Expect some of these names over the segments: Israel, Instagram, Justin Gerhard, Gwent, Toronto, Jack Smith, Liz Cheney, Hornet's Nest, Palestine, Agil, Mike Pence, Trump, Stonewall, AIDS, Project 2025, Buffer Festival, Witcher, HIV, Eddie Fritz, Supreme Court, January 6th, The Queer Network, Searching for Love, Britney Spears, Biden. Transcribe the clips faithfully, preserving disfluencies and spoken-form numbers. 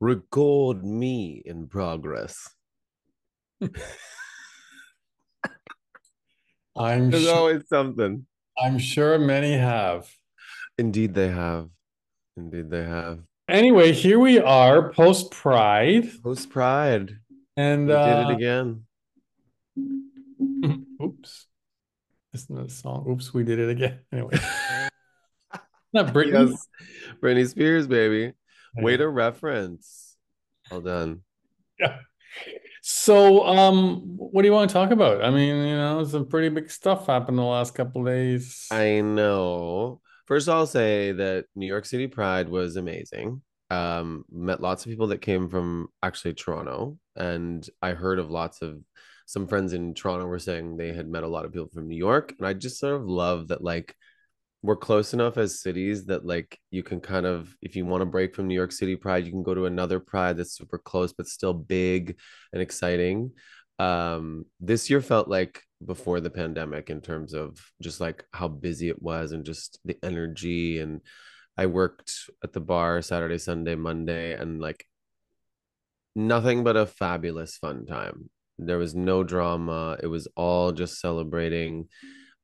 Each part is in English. record me in progress. I'm There's sure, always something. I'm sure many have. Indeed they have. Indeed they have. Anyway, here we are, post-Pride. Post-Pride. And we uh, did it again. Oops. That's not a song. Oops, we did it again. Anyway. Not Britney. Yes. Britney Spears, baby. Way to reference. Well done. Yeah. So, um, what do you want to talk about? I mean, you know, some pretty big stuff happened the last couple of days. I know. First, I'll say that New York City Pride was amazing. Um, met lots of people that came from actually Toronto. And I heard of lots of some friends in Toronto were saying they had met a lot of people from New York. And I just sort of love that, like, we're close enough as cities that, like, you can kind of, if you want to break from New York City Pride, you can go to another Pride that's super close, but still big and exciting. Um, this year felt like before the pandemic in terms of just like how busy it was and just the energy. And I worked at the bar Saturday, Sunday, Monday, and like nothing but a fabulous fun time. There was no drama. It was all just celebrating.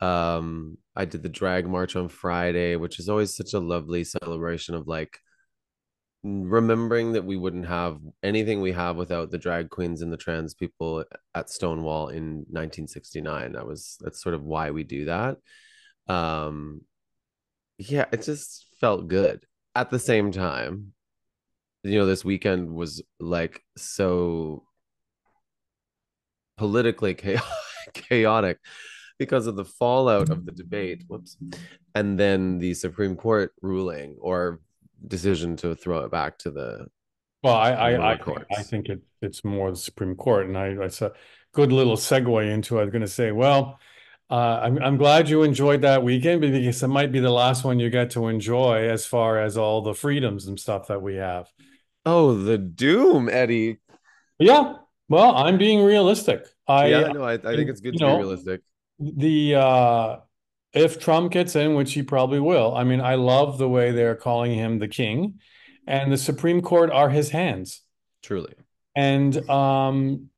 Um, I did the drag march on Friday, which is always such a lovely celebration of like remembering that we wouldn't have anything we have without the drag queens and the trans people at Stonewall in nineteen sixty-nine. That was, that's sort of why we do that. Um, yeah, it just felt good. At the same time, you know, this weekend was like so politically chaotic. Because of the fallout of the debate, whoops, and then the Supreme Court ruling or decision to throw it back to the well, I I, I, think, I think it it's more the Supreme Court, and I it's a good little segue into. I was going to say, well, uh, I'm I'm glad you enjoyed that weekend because it might be the last one you get to enjoy as far as all the freedoms and stuff that we have. Oh, the doom, Eddie. Yeah, well, I'm being realistic. I yeah, no, I, I think it's good to know, be realistic. The uh, if Trump gets in, which he probably will, I mean, I love the way they're calling him the king, and the Supreme Court are his hands. Truly. And, um,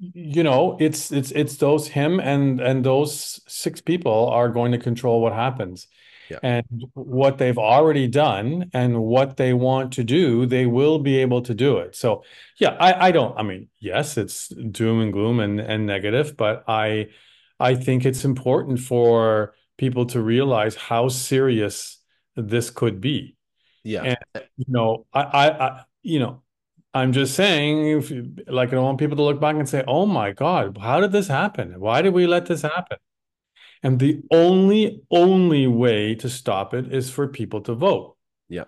you know, it's it's it's those him and and those six people are going to control what happens. Yeah. And what they've already done and what they want to do, they will be able to do it. So, yeah, I, I don't I mean, yes, it's doom and gloom and, and negative, but I. I think it's important for people to realize how serious this could be. Yeah. And, you know, I, I, I, you know, I'm just saying, if you, like, I don't want people to look back and say, oh my God, how did this happen? Why did we let this happen? And the only, only way to stop it is for people to vote. Yeah.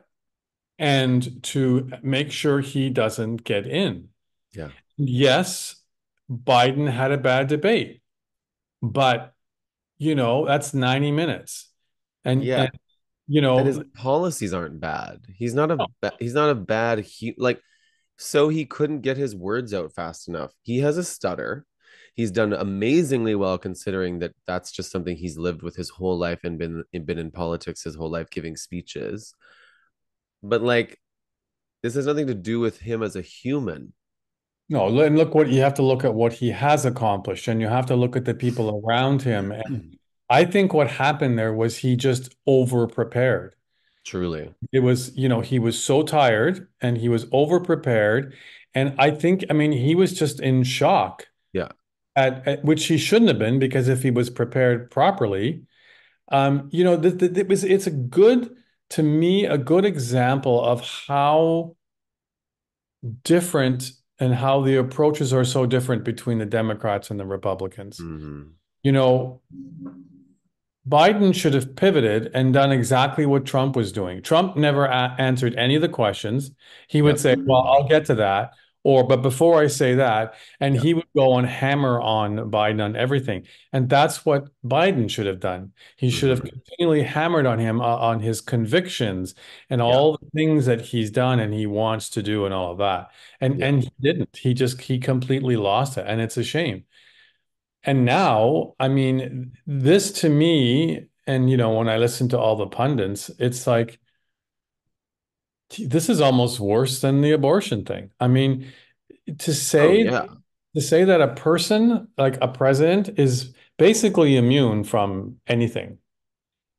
And to make sure he doesn't get in. Yeah. Yes, Biden had a bad debate. But, you know, that's ninety minutes. And, yeah. and you know, and his policies aren't bad. He's not a no. ba- he's not a bad. He, like, so he couldn't get his words out fast enough. He has a stutter. He's done amazingly well, considering that that's just something he's lived with his whole life and been been in politics his whole life, giving speeches. But like, this has nothing to do with him as a human. No, and look what you have to look at what he has accomplished, and you have to look at the people around him. And I think what happened there was he just over prepared. Truly. It was, you know, he was so tired and he was over prepared. And I think, I mean, he was just in shock. Yeah. At, at which he shouldn't have been, because if he was prepared properly, um, you know, th- th- it was, it's a good, to me, a good example of how different. And how the approaches are so different between the Democrats and the Republicans. Mm-hmm. You know, Biden should have pivoted and done exactly what Trump was doing. Trump never a- answered any of the questions. He would Absolutely. say, well, I'll get to that. Or, but before I say that, and yeah. he would go on hammer on Biden on everything. And that's what Biden should have done. He should have continually hammered on him, uh, on his convictions and yeah. all the things that he's done and he wants to do and all of that. And yeah. and he didn't. He just, he completely lost it. And it's a shame. And now, I mean, this to me, and, you know, when I listen to all the pundits, it's like, This is almost worse than the abortion thing. I mean, to say oh, yeah. to say that a person like a president is basically immune from anything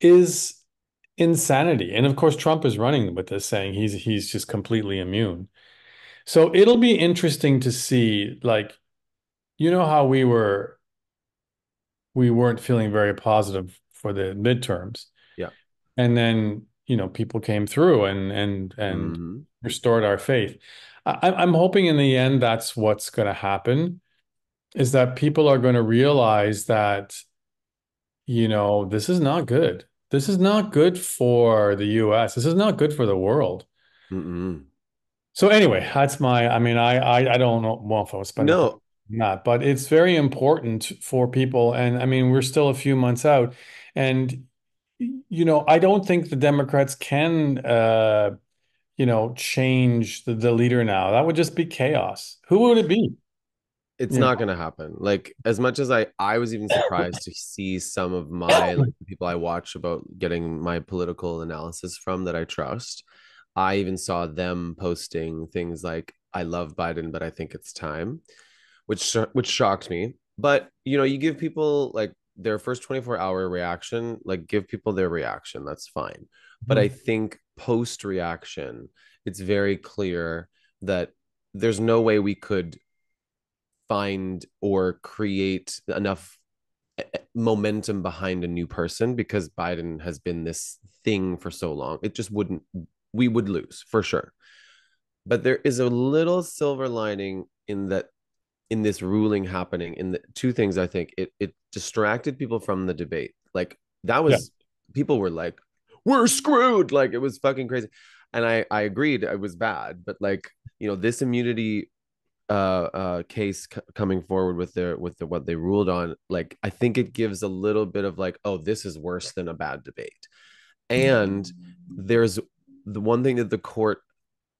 is insanity. And of course, Trump is running with this, saying he's he's just completely immune. So it'll be interesting to see, like, you know how we were we weren't feeling very positive for the midterms. Yeah. And then, you know, people came through and and and mm-hmm. restored our faith. I, I'm hoping in the end that's what's going to happen, is that people are going to realize that, you know, this is not good. This is not good for the U S. This is not good for the world. Mm-mm. So anyway, that's my, I mean, I I, I don't know well, if I was spending no. or not, but it's very important for people. And I mean, we're still a few months out. And, you know, I don't think the Democrats can, uh, you know, change the, the leader now. That would just be chaos. Who would it be? It's you not going to happen. Like, as much as I, I was even surprised to see some of my like, people I watch about getting my political analysis from that I trust. I even saw them posting things like, I love Biden, but I think it's time, which, sh- which shocked me. But, you know, you give people like their first twenty-four hour reaction, like give people their reaction. That's fine. But I think post reaction, it's very clear that there's no way we could find or create enough momentum behind a new person because Biden has been this thing for so long. It just wouldn't, we would lose for sure. But there is a little silver lining in that, in this ruling happening, in the two things, I think it, it distracted people from the debate. Like that was, yeah. people were like, we're screwed. Like it was fucking crazy. And I, I agreed it was bad, but like, you know, this immunity uh, uh, case c- coming forward with their, with the, what they ruled on, like, I think it gives a little bit of like, oh, this is worse than a bad debate. And there's the one thing that the court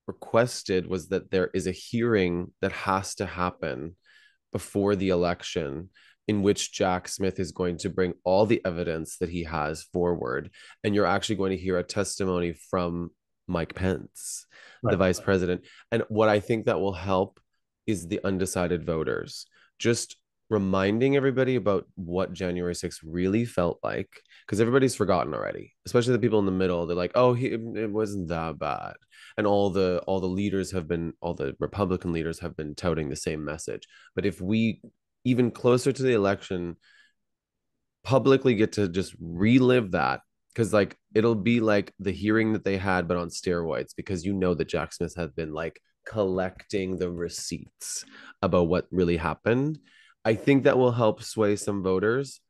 requested was that there is a hearing that has to happen before the election in which Jack Smith is going to bring all the evidence that he has forward. And you're actually going to hear a testimony from Mike Pence, right. the vice president. And what I think that will help is the undecided voters, just reminding everybody about what January sixth really felt like, because everybody's forgotten already, especially the people in the middle. They're like, oh, he, it wasn't that bad. And all the all the leaders have been, all the Republican leaders have been touting the same message. But if we, even closer to the election, publicly get to just relive that, because like it'll be like the hearing that they had but on steroids, because you know that Jack Smith has been like collecting the receipts about what really happened. I think that will help sway some voters.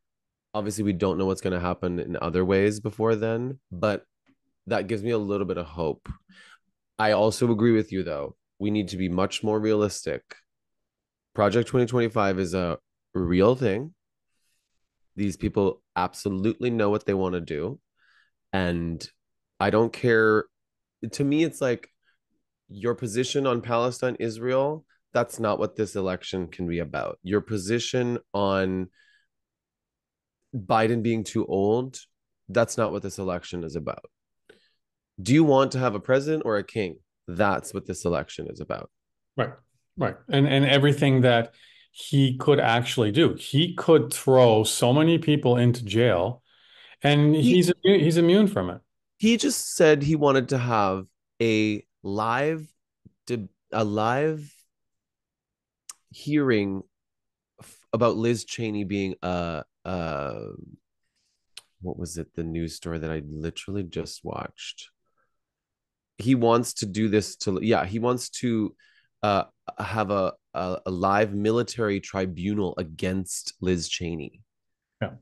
Obviously we don't know what's going to happen in other ways before then, but that gives me a little bit of hope. I also agree with you though, we need to be much more realistic. Project twenty twenty-five is a real thing. These people absolutely know what they want to do. And I don't care. To me, it's like your position on Palestine, Israel, that's not what this election can be about. Your position on Biden being too old, that's not what this election is about. Do you want to have a president or a king? That's what this election is about. Right. Right. And and everything that he could actually do, he could throw so many people into jail and he, he's he's immune from it. He just said he wanted to have a live a live hearing about Liz Cheney being a, a what was it? The news story that I literally just watched. He wants to do this to, yeah, he wants to uh, have a, a a live military tribunal against Liz Cheney. Yeah,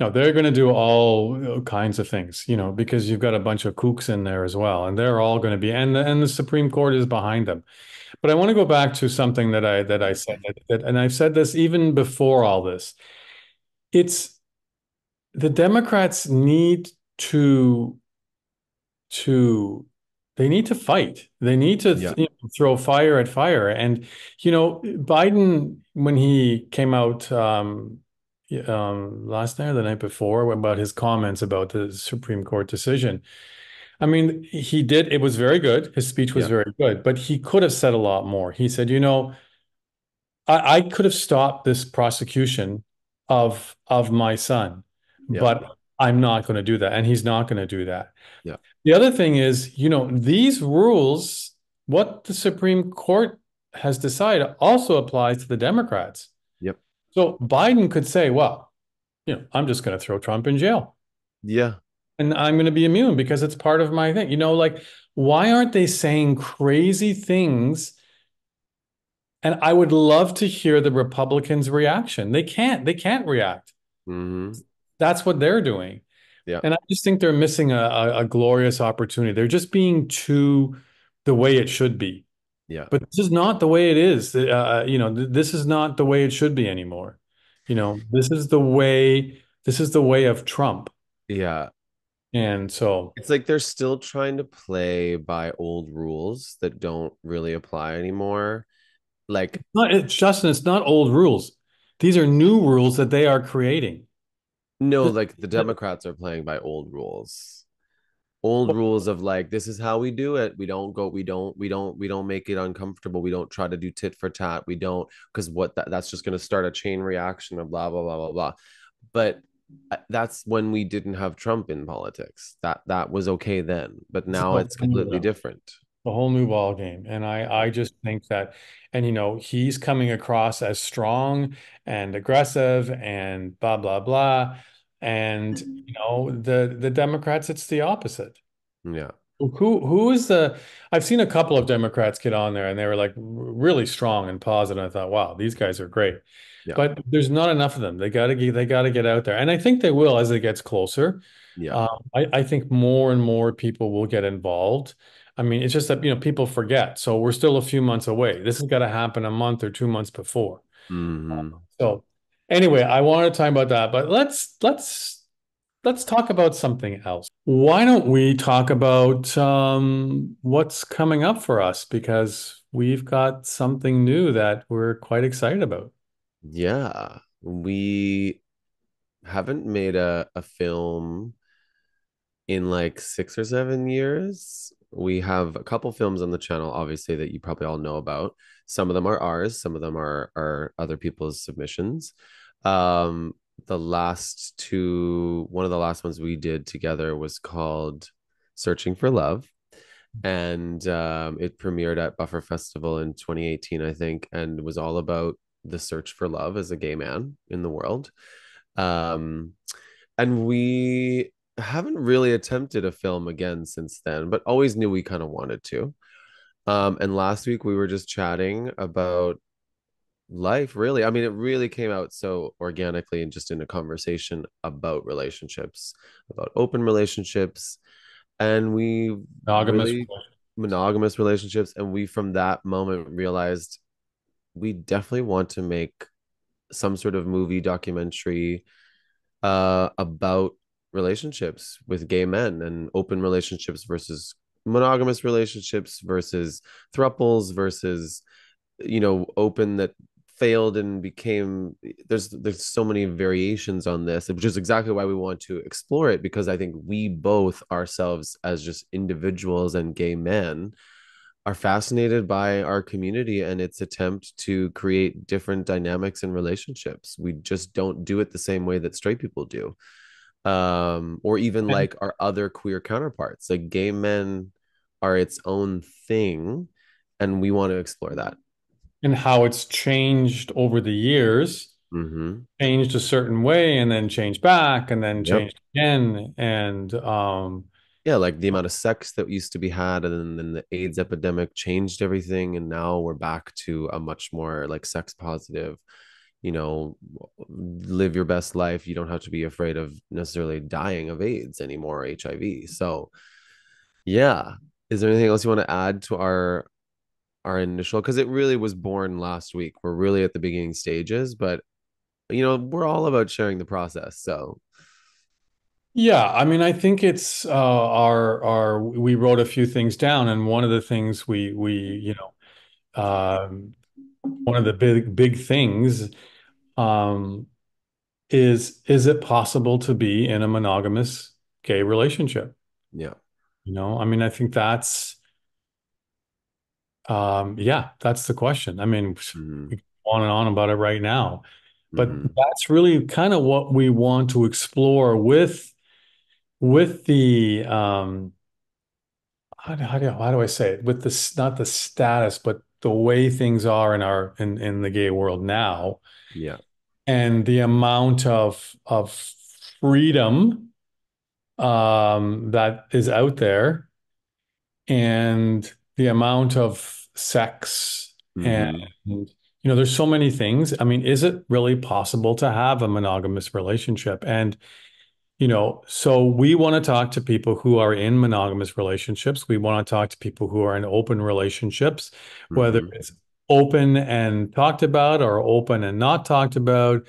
no, they're going to do all kinds of things, you know, because you've got a bunch of kooks in there as well, and they're all going to be, and and the Supreme Court is behind them. But I want to go back to something that I that I said, that, that, and I've said this even before all this. It's the Democrats need to to. They need to fight. They need to th- yeah. you know, throw fire at fire. And, you know, Biden, when he came out um, um, last night or the night before about his comments about the Supreme Court decision, I mean, he did. It was very good. His speech was yeah. very good, but he could have said a lot more. He said, you know, I, I could have stopped this prosecution of of my son, yeah. but I'm not going to do that. And he's not going to do that. Yeah. The other thing is, you know, these rules, what the Supreme Court has decided also applies to the Democrats. Yep. So Biden could say, well, you know, I'm just going to throw Trump in jail. Yeah. And I'm going to be immune because it's part of my thing. You know, like, why aren't they saying crazy things? And I would love to hear the Republicans' reaction. They can't. They can't react. Mm-hmm. That's what they're doing. Yeah. And I just think they're missing a, a, a glorious opportunity. They're just being too the way it should be. Yeah. But this is not the way it is. Uh, you know, th- this is not the way it should be anymore. You know, this is the way. This is the way of Trump. Yeah. And so it's like they're still trying to play by old rules that don't really apply anymore. Like, it's not, it's, Justin, it's not old rules. These are new rules that they are creating. No, like the Democrats are playing by old rules. Old rules of like, this is how we do it. We don't go, we don't, we don't, we don't make it uncomfortable. We don't try to do tit for tat. We don't, because what that, that's just going to start a chain reaction of blah, blah, blah, blah, blah. But that's when we didn't have Trump in politics. That that was okay then. But now it's, it's completely different. A whole new ball game. And I, I just think that, and you know, he's coming across as strong and aggressive and blah, blah, blah. And, you know, the, the Democrats, it's the opposite. Yeah. Who who is the, I've seen a couple of Democrats get on there and they were like really strong and positive. I thought, wow, these guys are great. Yeah. But there's not enough of them. They gotta get they gotta get out there. And I think they will as it gets closer. Yeah. Um, I, I think more and more people will get involved. I mean, it's just that, you know, people forget. So we're still a few months away. This has got to happen a month or two months before. Mm-hmm. Um, so anyway, I wanted to talk about that, but let's let's Let's talk about something else. Why don't we talk about um, what's coming up for us? Because we've got something new that we're quite excited about. Yeah, we haven't made a, a film in like six or seven years. We have a couple films on the channel, obviously, that you probably all know about. Some of them are ours. Some of them are, are other people's submissions. Um, The last two, one of the last ones we did together was called Searching for Love. And um, it premiered at Buffer Festival in twenty eighteen, I think, and was all about the search for love as a gay man in the world. Um, and we haven't really attempted a film again since then, but always knew we kind of wanted to. Um, and last week we were just chatting about life, really. I mean, it really came out so organically and just in a conversation about relationships, about open relationships, and we monogamous really, monogamous relationships. And we, from that moment, realized we definitely want to make some sort of movie documentary uh, about relationships with gay men and open relationships versus monogamous relationships versus thruples versus, you know, open that failed and became, there's there's so many variations on this, which is exactly why we want to explore it, because I think we both ourselves as just individuals and gay men are fascinated by our community and its attempt to create different dynamics in relationships. We just don't do it the same way that straight people do, um, or even like our other queer counterparts. Like, gay men are its own thing, and we want to explore that. And how it's changed over the years, mm-hmm. changed a certain way and then changed back and then changed yep. again. And um, yeah, like the amount of sex that used to be had, and then, then the AIDS epidemic changed everything. And now we're back to a much more like sex positive, you know, live your best life. You don't have to be afraid of necessarily dying of AIDS anymore, or H I V. So yeah. Is there anything else you want to add to our our initial, because it really was born last week. We're really at the beginning stages, but you know, we're all about sharing the process. So yeah, I mean, I think it's uh our our we wrote a few things down, and one of the things we we you know um one of the big big things um is is it possible to be in a monogamous gay relationship? Yeah. You know, I mean, I think that's, um, yeah, that's the question. I mean, Mm-hmm. we can go on and on about it right now, but Mm-hmm. that's really kind of what we want to explore with with the um, how do, how do, how do I say it? With this, not the status, but the way things are in our in in the gay world now, Yeah. and the amount of of freedom um, that is out there, and the amount of sex, and Mm-hmm. you know, there's so many things. I mean, is it really possible to have a monogamous relationship? And you know, so we want to talk to people who are in monogamous relationships. We want to talk to people who are in open relationships, whether Mm-hmm. it's open and talked about or open and not talked about,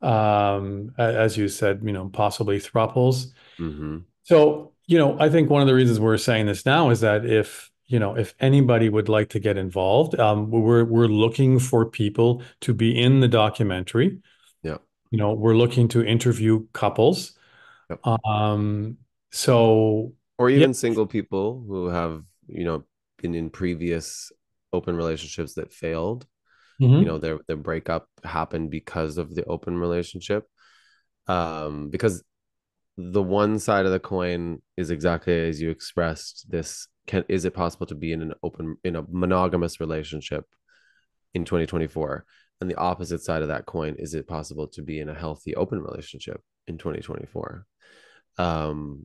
um, a- as you said, you know, possibly thruples. Mm-hmm. So, you know, I think one of the reasons we're saying this now is that if, you know, if anybody would like to get involved, um, we're we're looking for people to be in the documentary. Yeah. You know, we're looking to interview couples. Yep. Um, so Or yeah, even single people who have, you know, been in previous open relationships that failed. You Mhm. know, their their breakup happened because of the open relationship. Um, because the one side of the coin is exactly as you expressed this. Can, is it possible to be in an open, in a monogamous relationship in twenty twenty-four? And the opposite side of that coin, is it possible to be in a healthy open relationship in twenty twenty-four? Um,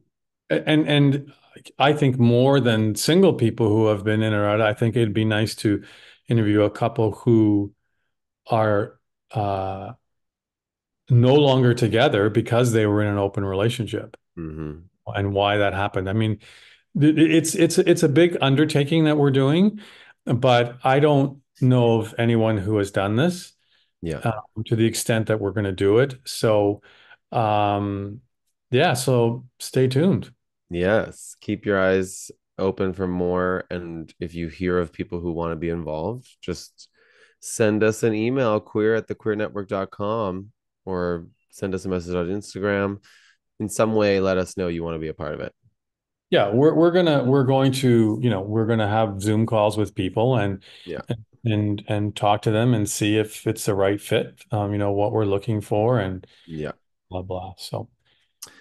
and and I think more than single people who have been in or out, I think it'd be nice to interview a couple who are uh no longer together because they were in an open relationship mhm, and why that happened. I mean, th- it's it's it's a big undertaking that we're doing, but I don't know of anyone who has done this yeah. um, to the extent that we're going to do it. So, um, yeah, so stay tuned. Yes, keep your eyes open for more. And if you hear of people who want to be involved, just send us an email, queer at the queer network dot com, or send us a message on Instagram. In some way, let us know you want to be a part of it. Yeah, we're we're gonna we're going to, you know, we're gonna have Zoom calls with people and Yeah. and and talk to them and see if it's the right fit, um, you know, what we're looking for and Yeah. blah blah. So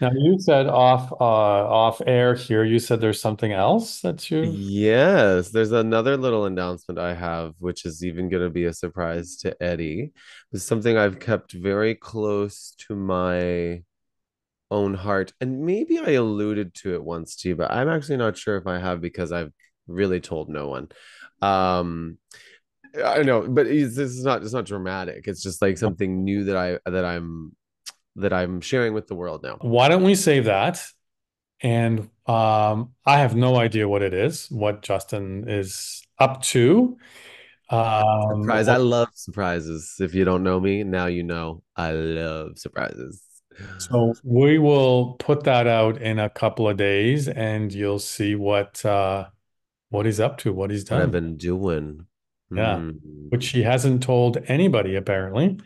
now you said off uh off air here, you said there's something else that you Yes, there's another little announcement I have, which is even going to be a surprise to Eddie. It's something I've kept very close to my own heart, and maybe I alluded to it once to you, but I'm actually not sure if I have, because I've really told no one. um I know, but it's, this is not, it's not dramatic, it's just like something new that i that i'm that i'm sharing with the world now. why don't we save that? And um I have no idea what it is, what Justin is up to. Um Surprise, I love surprises. If you don't know me now, you know I love surprises. So we will put that out in a couple of days and you'll see what uh what he's up to, what he's What I've done. been doing. Yeah. Mm, Which he hasn't told anybody apparently.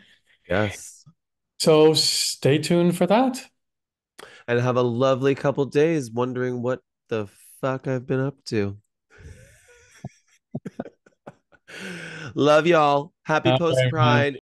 yes. So stay tuned for that. And have a lovely couple days wondering what the fuck I've been up to. Love y'all. Happy All post right, man. Pride.